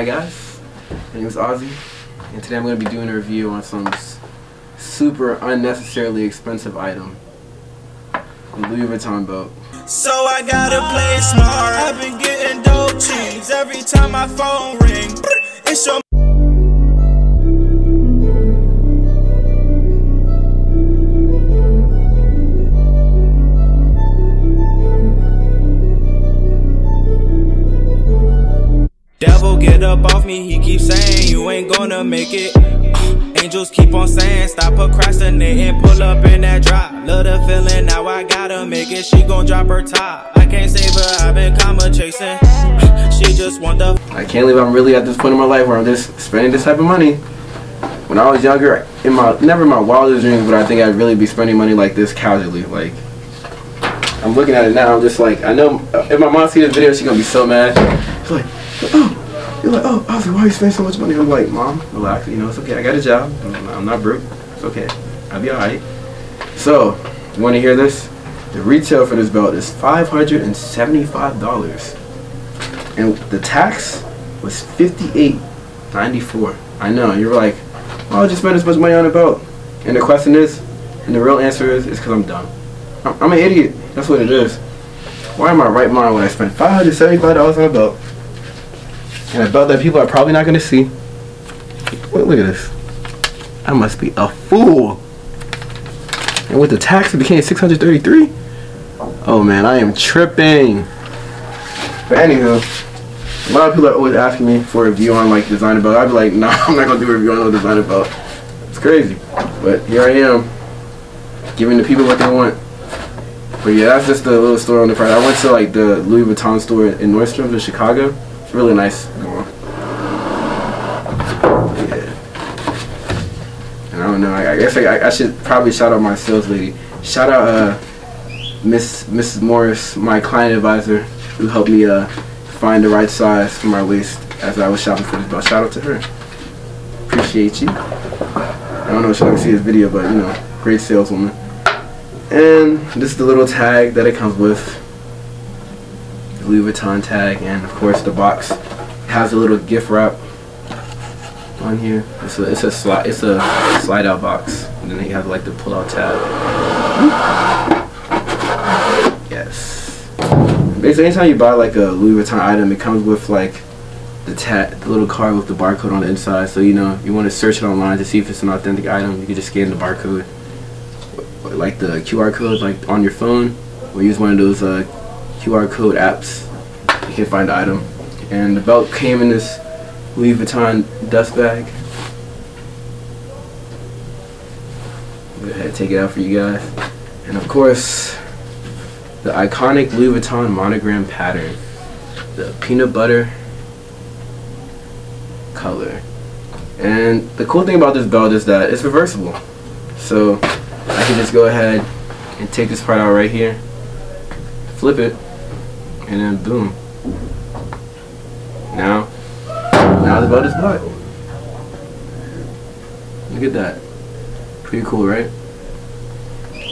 Hi guys, my name is Ozzy, and today I'm going to be doing a review on some super unnecessarily expensive item, the Louis Vuitton belt. So I gotta play smart, I've been getting dope cheese every time my phone ring, it's your... Devil get up off me, he keeps saying you ain't gonna make it. Angels keep on saying stop procrastinating, pull up in that drop. Love the feeling, now I gotta make it. She gon' drop her top, I can't save her, I've been comma chasing. She just want the... I can't believe I'm really at this point in my life where I'm just spending this type of money. When I was younger, never in my wildest dreams would I think I'd really be spending money like this casually. Like, I'm looking at it now, I'm just like, I know if my mom sees this video, she's gonna be so mad. She's like, oh, you're like, oh, I was like, why are you spending so much money? I'm like, Mom, relax, you know, it's okay. I got a job. I'm not broke. It's okay. I'll be all right. So, you want to hear this? The retail for this belt is $575, and the tax was $58.94. I know. You're like, why would you spend this much money on a belt? And the question is, and the real answer is, it's because I'm dumb. I'm an idiot. That's what it is. Why am I right mind when I spend $575 on a belt? And a belt that people are probably not going to see. Wait, look at this. I must be a fool. And with the tax, it became $633. Oh man, I am tripping. But anywho, a lot of people are always asking me for a review on like designer belt. I'd be like, nah, I'm not going to do a review on no designer belt. It's crazy. But here I am, giving the people what they want. But yeah, that's just the little store on the price. I went to like the Louis Vuitton store in Nordstrom in Chicago. Really nice. Yeah. And I don't know. I guess I should probably shout out my sales lady. Shout out Mrs. Morris, my client advisor, who helped me find the right size for my waist as I was shopping for this belt. Shout out to her. Appreciate you. I don't know if she'll ever see this video, but you know, great saleswoman. And this is the little tag that it comes with. Louis Vuitton tag, and of course the box has a little gift wrap on here. It's a slide out box, and then you have like the pull out tab. Yes. Basically, anytime you buy like a Louis Vuitton item, it comes with like the little card with the barcode on the inside. So you know, you want to search it online to see if it's an authentic item. You can just scan the barcode, or like the QR code, like on your phone, or use one of those QR code apps. You can find the item. And the belt came in this Louis Vuitton dust bag. Go ahead, take it out for you guys. And of course, the iconic Louis Vuitton monogram pattern, the peanut butter color. And the cool thing about this belt is that it's reversible. So I can just go ahead and take this part out right here, flip it, and then boom. Now the belt is black. Look at that. Pretty cool, right?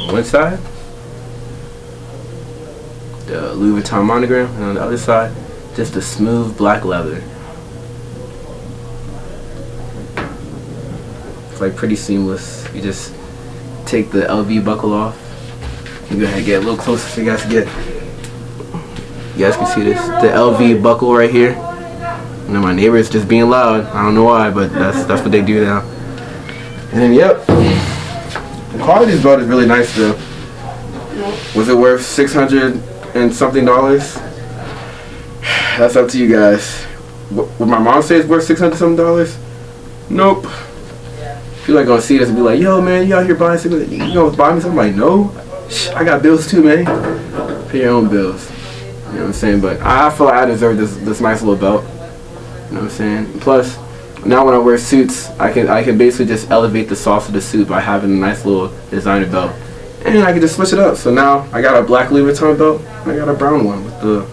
On one side, the Louis Vuitton monogram, and on the other side, just the smooth black leather. It's like pretty seamless. You just take the LV buckle off. You go ahead and get a little closer so you guys can get. You guys can see this, the LV buckle right here. You know, my neighbor is just being loud. I don't know why, but that's what they do now. And then, yep, the quality of this belt is really nice though. Was it worth $600 and something? That's up to you guys. Would my mom say it's worth $600 something? Nope. People like gonna see this and be like, yo man, you out here buying $600? You gonna buy me something? I'm like, no, I got bills too, man. Pay your own bills. You know what I'm saying? But I feel like I deserve this nice little belt. You know what I'm saying? Plus, now when I wear suits, I can basically just elevate the sauce of the suit by having a nice little designer belt. And I can just switch it up. So now I got a black Louis Vuitton belt, and I got a brown one with the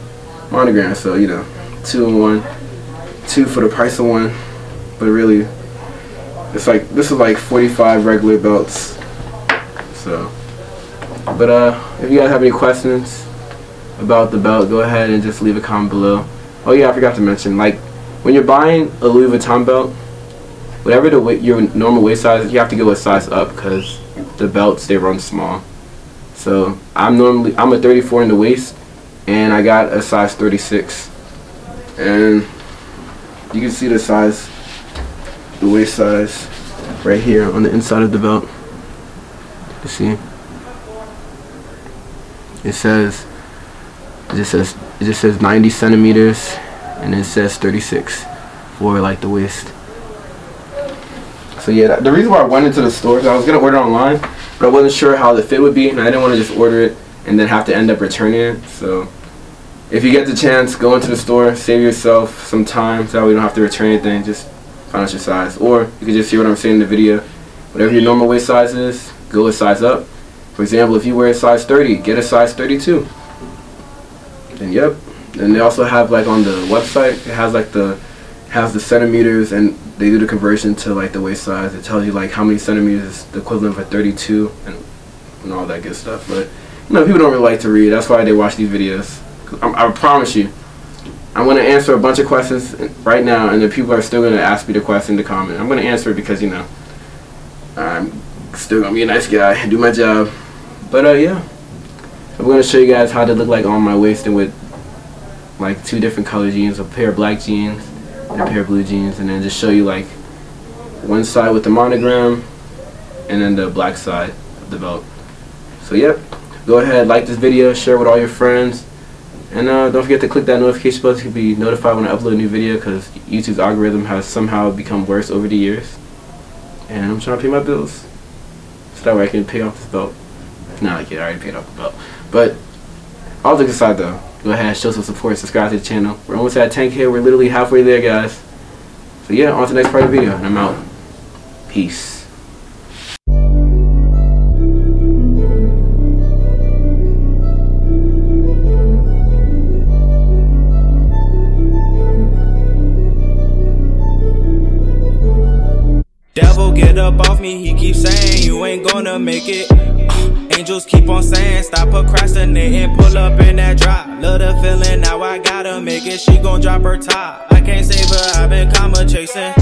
monogram. So, you know, 2 in 1. 2 for the price of 1. But really, it's like, this is like 45 regular belts. So, but if you guys have any questions about the belt, go ahead and just leave a comment below. Oh yeah, I forgot to mention, like, When you're buying a Louis Vuitton belt, whatever the your normal waist size is, you have to go a size up because the belts, they run small. So I'm a 34 in the waist, and I got a size 36. And you can see the size, the waist size, right here on the inside of the belt. You see, it just says 90 centimeters, and it says 36 for like the waist. So yeah, the reason why I went into the store is I was gonna order online, but I wasn't sure how the fit would be, and I didn't want to just order it and then have to end up returning it. So if you get the chance, go into the store, save yourself some time so that we don't have to return anything. Just find out your size, or you can just see what I'm saying in the video. Whatever your normal waist size is, go a size up. For example, if you wear a size 30, get a size 32. And yep. And they also have, like, on the website, it has like the centimeters, and they do the conversion to like the waist size. It tells you like how many centimeters is the equivalent of a 32 and all that good stuff. But you know, people don't really like to read. That's why they watch these videos. I promise you, I'm going to answer a bunch of questions right now, and the people are still going to ask me the question in the comment. I'm going to answer it because, you know, I'm still going to be a nice guy and do my job. But yeah, I'm going to show you guys how they look like on my waist, and with like two different color jeans, a pair of black jeans and a pair of blue jeans, and then just show you like one side with the monogram and then the black side of the belt. So yep, go ahead, like this video, share with all your friends, and don't forget to click that notification button to be notified when I upload a new video, because YouTube's algorithm has somehow become worse over the years, and I'm trying to pay my bills so that way I can pay off this belt. Not like it, I already paid off the belt, but all jokes aside though, go ahead, show some support, subscribe to the channel. We're almost at 10K, we're literally halfway there, guys. So yeah, on to the next part of the video, and I'm out. Peace. Devil, get up off me, he keeps saying you ain't gonna make it. Angels keep on saying stop procrastinating, pull up in that drop. Love the feeling, now I gotta make it, she gon' drop her top. I can't save her, I've been karma chasing.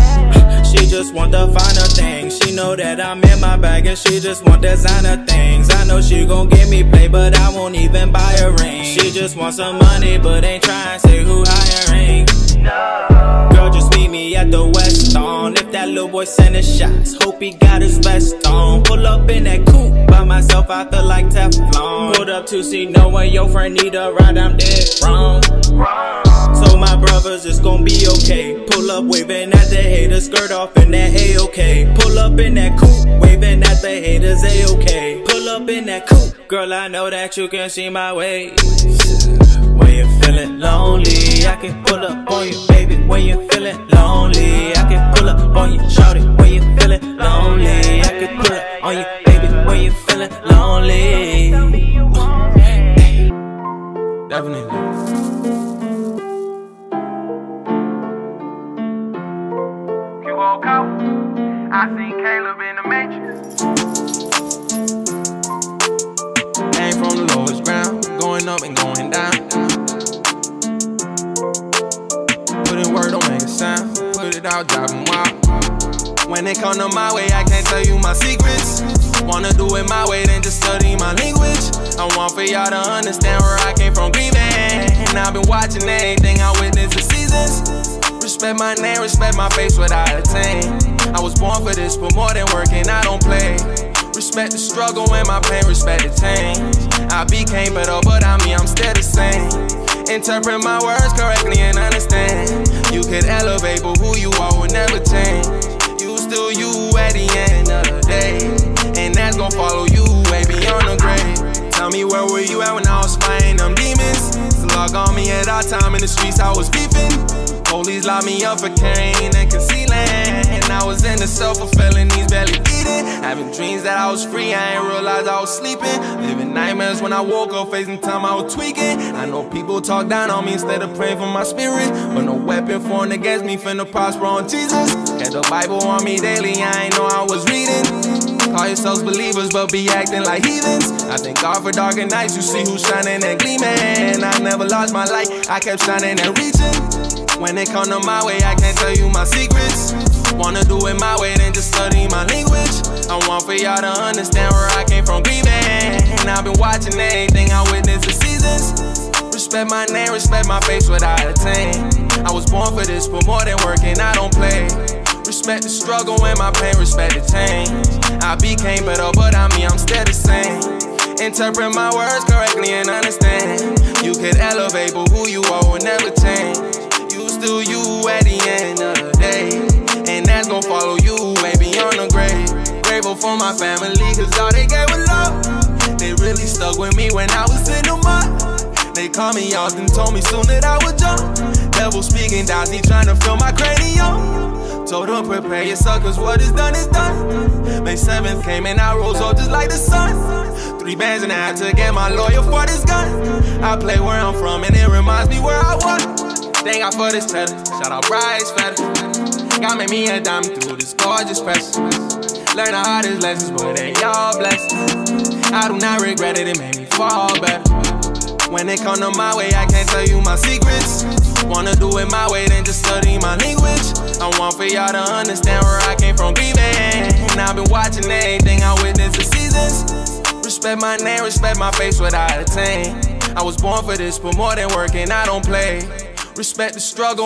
She just want the finer things, she know that I'm in my bag, and she just want designer things. I know she gon' give me play, but I won't even buy a ring. She just wants some money, but ain't trying to say who hiring. Girl, just meet me at the West Lawn. If that little boy sending shots, hope he got his vest on. Pull up in that coupe by myself, I feel like Teflon. Pulled up to see no one, your friend need a ride, I'm dead wrong. So my brothers, it's gon' be okay. Pull up waving at the haters, skirt off in that A-OK. Pull up in that coupe, waving at the haters, A-OK. Pull up in that coupe, girl, I know that you can see my way. When you're feeling lonely, I can pull up on you, baby. When you're feeling lonely, I can pull up on you, shawty. When you're feeling lonely, I can pull up on you, baby. When you're feeling lonely, definitely. You all come. I seen Caleb in the matrix. Came from the lowest ground, going up and going down. Put it out, drive 'em wild. When they come to my way, I can't tell you my secrets. Wanna do it my way, then just study my language. I want for y'all to understand where I came from, grieving. And I've been watching everything I witnessed the seasons. Respect my name, respect my face, what I attain. I was born for this, but more than working, I don't play. Respect the struggle and my pain, respect the change. I became better, but I mean, I'm still the same. Interpret my words correctly and understand. You can elevate, but who you are will never change. You still you at the end of the day, and that's gon' follow you way beyond the grave. Tell me where were you at when I was fighting them demons? Slug on me at all time in the streets, I was beefing. Police locked me up for carrying and concealing, and I was in the cell for felonies, barely eating. Having dreams that I was free, I ain't realized I was sleeping. Living nightmares when I woke up, facing time I was tweaking. I know people talk down on me instead of praying for my spirit, but no weapon formed against me finna prosper on Jesus. Had the Bible on me daily, I ain't know I was reading. Call yourselves believers, but be acting like heathens. I thank God for darker nights, you see who's shining and gleaming. I never lost my light, I kept shining and reaching. When it come to my way, I can't tell you my secrets. Wanna do it my way, then just study my language. I want for y'all to understand where I came from grieving. And I've been watching everything I witnessed for seasons. Respect my name, respect my face, what I attain. I was born for this, but more than working, I don't play. Respect the struggle and my pain, respect the change. I became better, but I mean, I'm still the same. Interpret my words correctly and understand. You could elevate, but who you are will never change. You still you at the end of the day, and that's gon' follow you way beyond the grave. Grateful for my family, cause all they gave was love. They really stuck with me when I was in the mud. They called me out and told me soon that I would jump. Devil speaking down, he tryna fill my cranium. Told him prepare yourself, cause what is done is done. May 7th came and I rose up just like the sun. 3 bands and I had to get my lawyer for this gun. I play where I'm from and it reminds me where I was. Thank God for this cheddar, shout out Bryce Fetter. God made me a diamond through this gorgeous press. Learn the hardest lessons, but ain't y'all blessed. I do not regret it, it made me fall better. When it come to my way, I can't tell you my secrets. Wanna do it my way, then just study my language. I want for y'all to understand where I came from grieving. And I've been watching everything I witnessed for seasons. Respect my name, respect my face, what I attain. I was born for this, but more than working, I don't play. Respect the struggle.